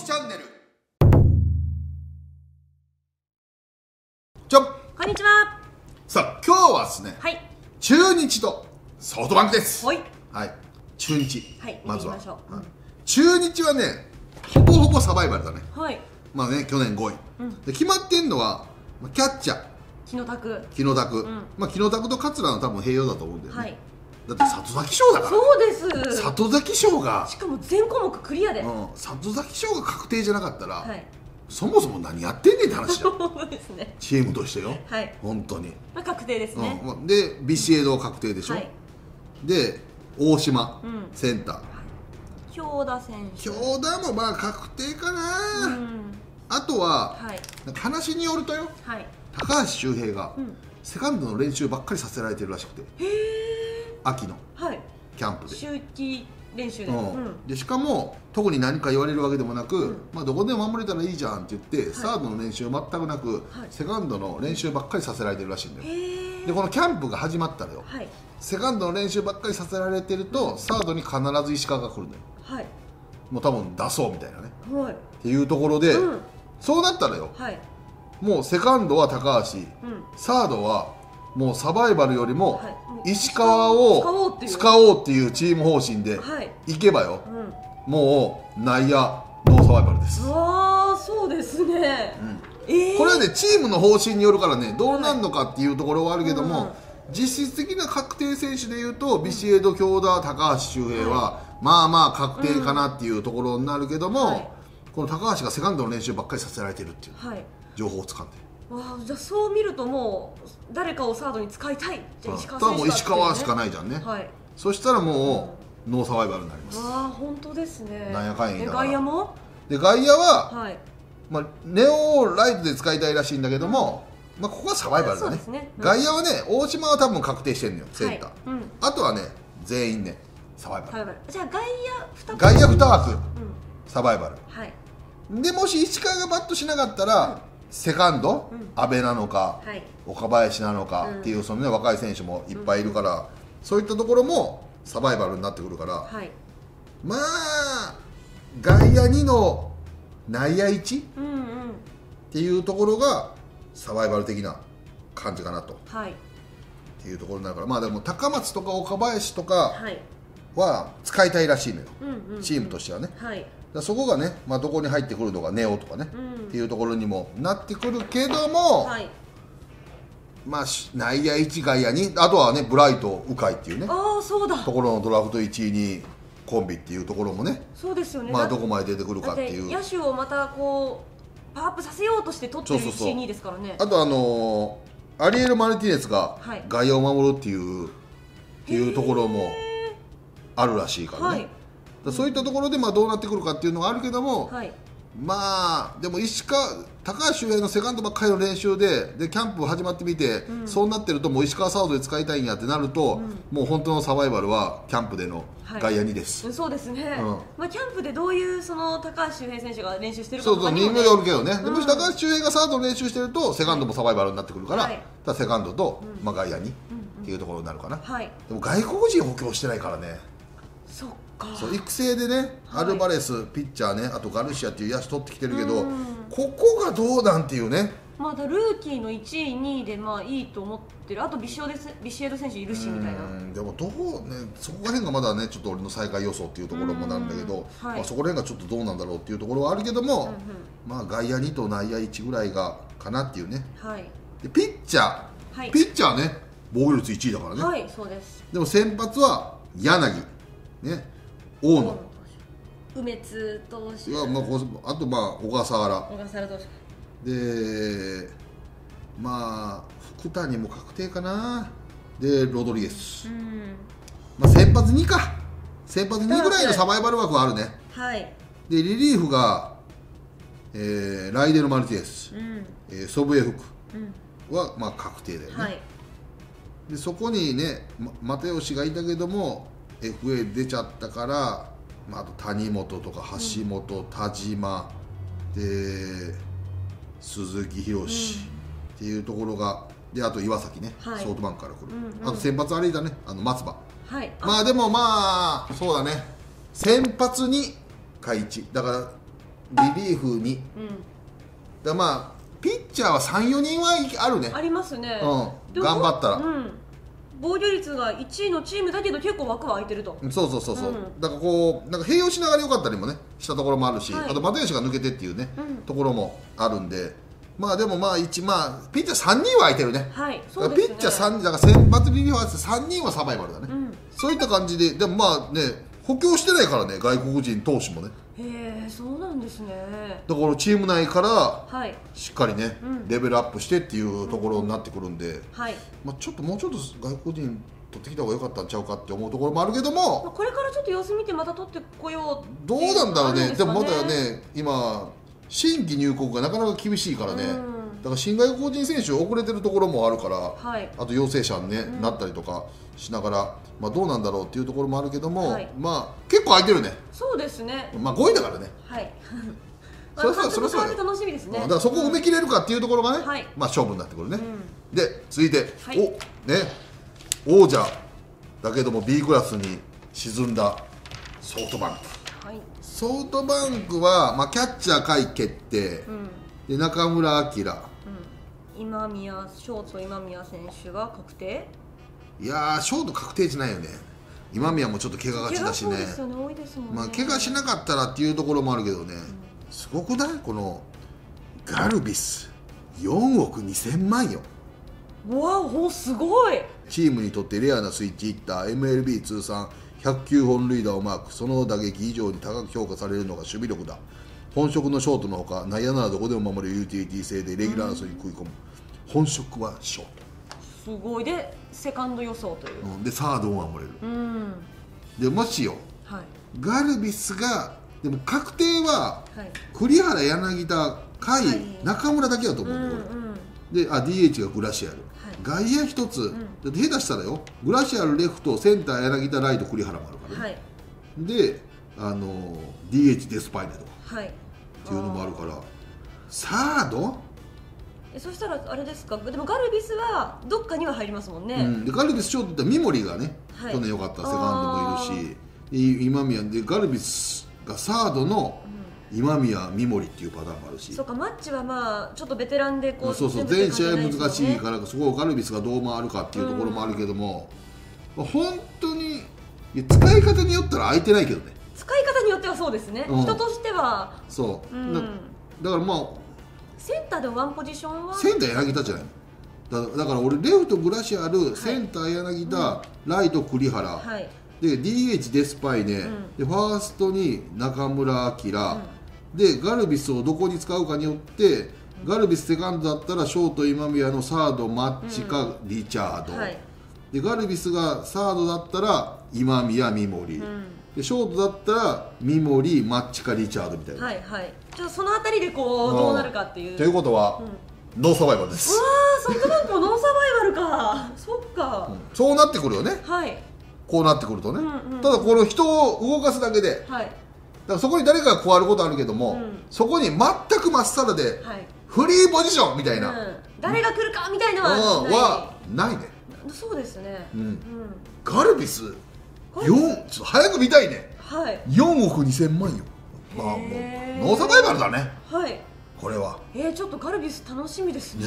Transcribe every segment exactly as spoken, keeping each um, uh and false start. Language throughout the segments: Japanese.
きチャンネル。ちょこんにちは。さあ今日はですね、はい、中日とソフトバンクです。はい。はい。中日。はい。まずは。中日はね、ほぼほぼサバイバルだね。はい。まあね、去年ごい。で決まってんのはキャッチャー。木野拓。木野拓。まあ木野拓と桂の多分併用だと思うんだよね。はい。だって里崎賞だから。そうです。里崎賞が。しかも全項目クリアで。うん。里崎賞が確定じゃなかったら。はい。そもそも何やってんねんって話だよ。チームとしてよ。はい。本当に。まあ確定ですね。で、ビシエド確定でしょ。で、大島センター。京田選手。京田もまあ確定かな。あとは話によるとよ。高橋周平がセカンドの練習ばっかりさせられてるらしくて。秋のキャンプで。周期練習でしかも特に何か言われるわけでもなく、まあどこでも守れたらいいじゃんって言ってサードの練習全くなくセカンドの練習ばっかりさせられてるらしいんだよ。でこのキャンプが始まったらよ、セカンドの練習ばっかりさせられてるとサードに必ず石川が来るんだよ。もう多分出そうみたいなねっていうところで、そうなったらよ、もうセカンドは高橋、サードはもうサバイバルよりも石川を使おうっていうチーム方針でいけばよ、もう内野ノーサバイバルです。ああそうですね。これはねチームの方針によるからね、どうなるのかっていうところはあるけども、実質的な確定選手でいうとビシエド、京田、高橋周平はまあまあ確定かなっていうところになるけども、この高橋がセカンドの練習ばっかりさせられてるっていう情報をつかんで。わあ、じゃあそう見るともう誰かをサードに使いたい、じゃあ石川選手だってね。ただもう石川しかないじゃんね、はい、そしたらもうノーサバイバルになります。ああ本当ですね。なんやかんやだから。で外野もで外野は、はい、まあ、ネオライトで使いたいらしいんだけども、うん、まあここはサバイバルだね。外野はね大島は多分確定してるのよ、センター、うん、あとはね全員ねサバイバル、サバイバル。じゃあ外野に枠、外野に枠、うん、サバイバル、はい、でもし石川がバットしなかったら、うん、セカンド、阿部なのか、岡林なのかっていうそのね若い選手もいっぱいいるから、そういったところもサバイバルになってくるから、まあ外野にの内野いちっていうところがサバイバル的な感じかなとっていうところになるから、まあでも高松とか岡林とかは使いたいらしいのよ、チームとしてはね。そこがね、まあ、どこに入ってくるのかネオとかね、うん、っていうところにもなってくるけども、はい、まあ内野いち外野に、あとはねブライト鵜飼っていうね、ああそうだところのドラフトいちいにコンビっていうところもね、そうですよね、まあどこまで出てくるかっていう、野手をまたこうパワーアップさせようとして取ってる いちいにですからね。あとあのー、アリエル・マルティネスが外野を守るっていう、はい、っていうところもあるらしいからね。はい、そういったところでまあどうなってくるかっていうのはあるけども、はい、まあでも石川、高橋周平のセカンドばっかりの練習 で, でキャンプ始まってみて、うん、そうなってるともう石川サードで使いたいんやってなると、うん、もう本当のサバイバルはキャンプでの外野にです、はい、そうですね、うん、まあキャンプでどういうその高橋周平選手が練習してるかとかにもよるけどね、うん、でもし高橋周平がサードの練習してるとセカンドもサバイバルになってくるから、はい、ただセカンドとまあ外野にっていうところになるかな、うんうん、はい、でも外国人補強してないからね。そっか。そう育成でね、アルバレス、はい、ピッチャーね、あとガルシアっていう野手取ってきてるけど、ここがどうなんていうね、まだルーキーのいちい、にいでまあいいと思ってる、あとビシオですビシエド選手いるしみたいな、でもどう、ね、そこら辺がまだね、ちょっと俺の最下位予想っていうところもなんだけど、はい、まあそこら辺がちょっとどうなんだろうっていうところはあるけども、うんうん、まあ外野にと内野いちぐらいがかなっていうね、はい、でピッチャー、はい、ピッチャーね、防御率いちいだからね、はい、そうです。でも先発は柳ね、大野、梅津投手、まあ、あとまあ小笠原、小笠原投手で、まあ福谷も確定かな、でロドリゲス、うん、まあ先発にか、先発にぐらいのサバイバル枠はあるね、はい、でリリーフが、えー、ライデル・マルティエス、うん、えー、ソブエフクは、うん、まあ確定だよね、はい、でそこにね、ま、又吉がいたけどもエフエー 出ちゃったから、まあ、あと谷本とか橋本、うん、田島で鈴木博士、うん、っていうところがで、あと岩崎ね、はい、ソフトバンクから来る、うんうん、あと先発あれだね、あの松葉、はい、あまあでもまあそうだね、先発に下位置だからリリーフに、うん、だまあピッチャーはさん、よにんはあるね。ありますね、うん、頑張ったら、うん、防御率がいちいのチームだけど結構枠は空いてると。そうそうそうそう、うん、だからこうなんか併用しながら良かったりもねしたところもあるし、はい、あと又吉が抜けてっていうね、うん、ところもあるんで、まあでもまあいち、まあ、ピッチャーさんにんは空いてるね。はい、そうですね。ピッチャーさんにんだから先発リリーフはさんにんはサバイバルだね、うん、そういった感じで。でもまあね補強してないからね外国人投手もね。へえ、そうなんですね。だからチーム内からしっかりね、はい、うん、レベルアップしてっていうところになってくるんで、うん、はい、まあちょっともうちょっと外国人取ってきた方が良かったんちゃうかって思うところもあるけども、まあこれからちょっと様子見てまた取ってこよう。どうなんだろうね。でもまだね今新規入国がなかなか厳しいからね、うん、だから新外国人選手遅れてるところもあるから、はい、あと陽性者に、ね、うん、なったりとかしながら、まあ、どうなんだろうっていうところもあるけども、はい、まあ結構空いてるね。そうですね、まあごいだからね、はい、それはそれは楽しみですね。だからそこを埋め切れるかっていうところがね、はい、まあ勝負になってくるね、うん、で続いて、はい、おね王者だけども ビー クラスに沈んだソフトバンク、はい、ソフトバンクは、まあ、キャッチャー甲斐決定、うん、で中村晃、今宮ショート今宮選手が確定。いやーショート確定じゃないよね。今宮もちょっと怪我がちだしね。まあ怪我しなかったらっていうところもあるけどね、うん、すごくないこのガルビスよんおくにせんまんよ。わおすごい。チームにとってレアなスイッチヒッター エム エル ビー 通算ひゃくきゅうほんるいだをマーク。その打撃以上に高く評価されるのが守備力だ。本職のショートのほか内野ならどこでも守るユーティリティ性でレギュラー争いに食い込む、うん、本職はショート。すごい。でセカンド予想という、うん、でサードを守れる、うん、でもしよ、はい、ガルビスがでも確定は、はい、栗原柳田甲斐、はい、中村だけだと思うんだこれ、うん、であ ディー エイチ がグラシアル、はい、外野一つ、うん、下手したらよグラシアルレフトセンター柳田ライト栗原もあるからね、はい、であの ディー エイチ デスパイネとか、はい、っていうのもあるから。サードそしたらあれですか。でもガルビスはどっかには入りますもんね、うん、でガルビスショートってミモリがね、はい、去年良かったセカンドもいるし今宮でガルビスがサードの今宮ミモリっていうパターンもあるし、うん、そうかマッチはまあちょっとベテランでこうそうそう全試合難しいからそこをガルビスがどう回るかっていうところもあるけども、うん、本当に使い方によったら空いてないけどね。使い方によってはそうですね、うん、人としてはそう、うん、だ, だからまあセンターでワンポジションはセンター柳田じゃないの だ, だから俺レフトグラシアル、はい、センター柳田、うん、ライト栗原、はい、で ディー エイチ デスパイネ、うん、でファーストに中村晃、うん、でガルビスをどこに使うかによって、うん、ガルビスセカンドだったらショート今宮のサードマッチかリチャード、うん、はい、でガルビスがサードだったら今宮三森、うん、でショートだったら三森マッチかリチャードみたいな。はいはい、じゃあその辺りでこうどうなるかっていうということは、うん、ノーサバイバルです。うわーソフトバンクもノーサバイバルかそっか、うん、そうなってくるよね。はい、こうなってくるとね、うん、うん、ただこの人を動かすだけで、はい、だからそこに誰かが加わることあるけども、うん、そこに全くまっさらで、はい、フリーポジションみたいな、うん、誰が来るかみたいなのはないね。そうですね、うん、うん、ガルビスよんちょっと早く見たいね、はい、よんおくにせんまんよ。まあもうノーサバイバルだね、はい、これはえー、ちょっとガルビス楽しみですね。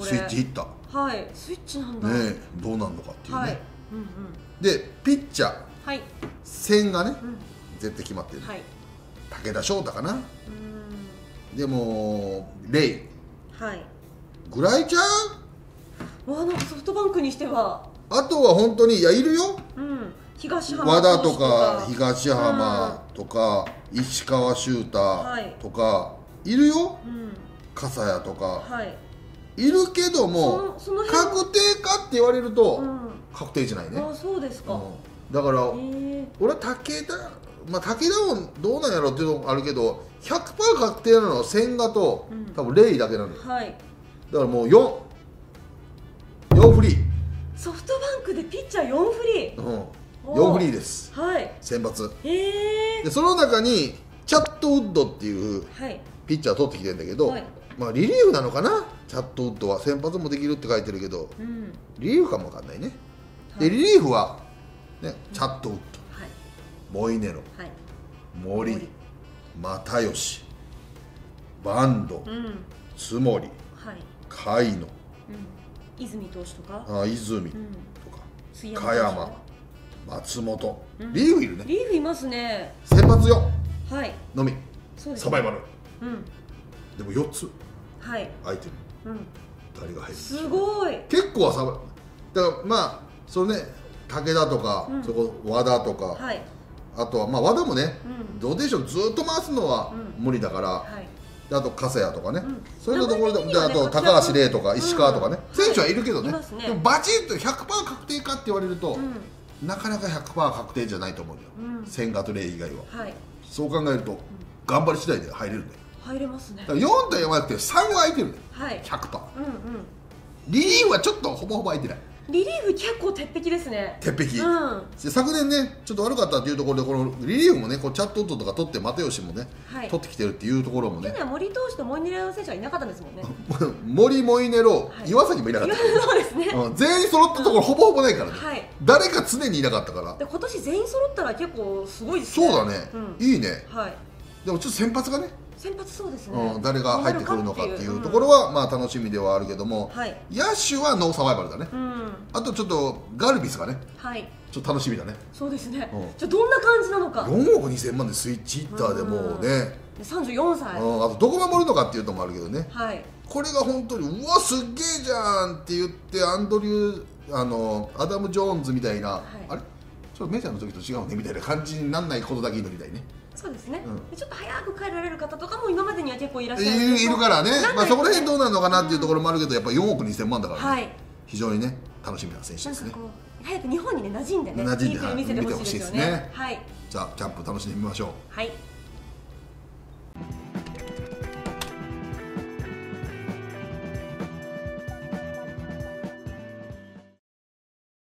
スイッチヒッター、はい、スイッチなんだね。どうなるのかっていうね。でピッチャー戦がね絶対決まってる武田翔太かな。でもレイぐらいちゃうわ。なんかソフトバンクにしてはあとは本当にいやいるよ、和田とか東浜とか石川修太とかいるよ、笠谷とかいるけども確定かって言われると確定じゃないね。そうですか。だから俺は武田武田もどうなんやろっていうのもあるけど ひゃくパーセント 確定なのは千賀と多分レイだけなのよ。だからもうよんフリー。ソフトバンクでピッチャーよんフリーよんフリーです。はい選抜でその中にチャットウッドっていうピッチャー取ってきてるんだけど、まあリリーフなのかな。チャットウッドは先発もできるって書いてるけどリリーフかもわかんないね。でリリーフはねチャットウッドモイネロ森又吉バンド、津森、甲斐野、泉投手とか、泉とか、加山、松本、リーフいるね。リーフいますね。先発よのみサバイバル。でもよっつ相手に誰が入る。すごい。結構はサバイバルだから、まあそのね、武田とかそこ和田とか、あとはまあ和田もね、ローテーションずっと回すのは無理だから、あと笠谷とかね、そういうところで、あと高橋礼とか石川とかね、選手はいるけどね、でもバチッと ひゃくパーセント 確定かって言われるとなかなか ひゃくパーセント 確定じゃないと思うよ、千賀と礼以外は。そう考えると頑張り次第で入れるんだよ。入れますね。よん対よんはやってさんは空いてるんだよ、 ひゃくパーセント。 リリーフはちょっとほぼほぼ空いてない。リリーフ結構鉄壁ですね。鉄壁、うん、昨年ねちょっと悪かったというところで、このリリーフもね、こうチャットとか取って又吉もね、はい、取ってきてるっていうところもね。去年森投手とモイネロ選手はいなかったんですもんね。森、モイネロ、はい、岩崎もいなかった。そうですね、うん、全員揃ったところほぼほぼないからね、うん、はい、誰か常にいなかったから。で今年全員揃ったら結構すごいですね。そうだね、うん、いいね、はい、でもちょっと先発がね、先発そうですね、うん、誰が入ってくるのかっていうところは、うん、まあ楽しみではあるけども、はい、野手はノーサバイバルだね、うん、あとちょっとガルビスがね、はい、ちょっと楽しみだね。そうですね、うん、じゃあどんな感じなのか。よんおくにせんまんでスイッチヒッターでもうね、うん、さんじゅうよんさい、うん、あとどこ守るのかっていうのもあるけどね、はい、これが本当にうわすっげえじゃんって言って、アンドリューあのアダム・ジョーンズみたいな、はい、あれちょっとメジャーの時と違うねみたいな感じにならないことだけ祈りたいね。そうですね、うん、ちょっと早く帰られる方とかも今までには結構いらっしゃるいるからね、まあそこら辺どうなるのかなっていうところもあるけど、やっぱよんおくにせんまんだから、ね、はい、非常にね楽しみな選手ですね。早く日本にね馴染んでね、いいプレー見せてほしいですよね。はい、じゃあキャンプ楽しんでみましょう。はい。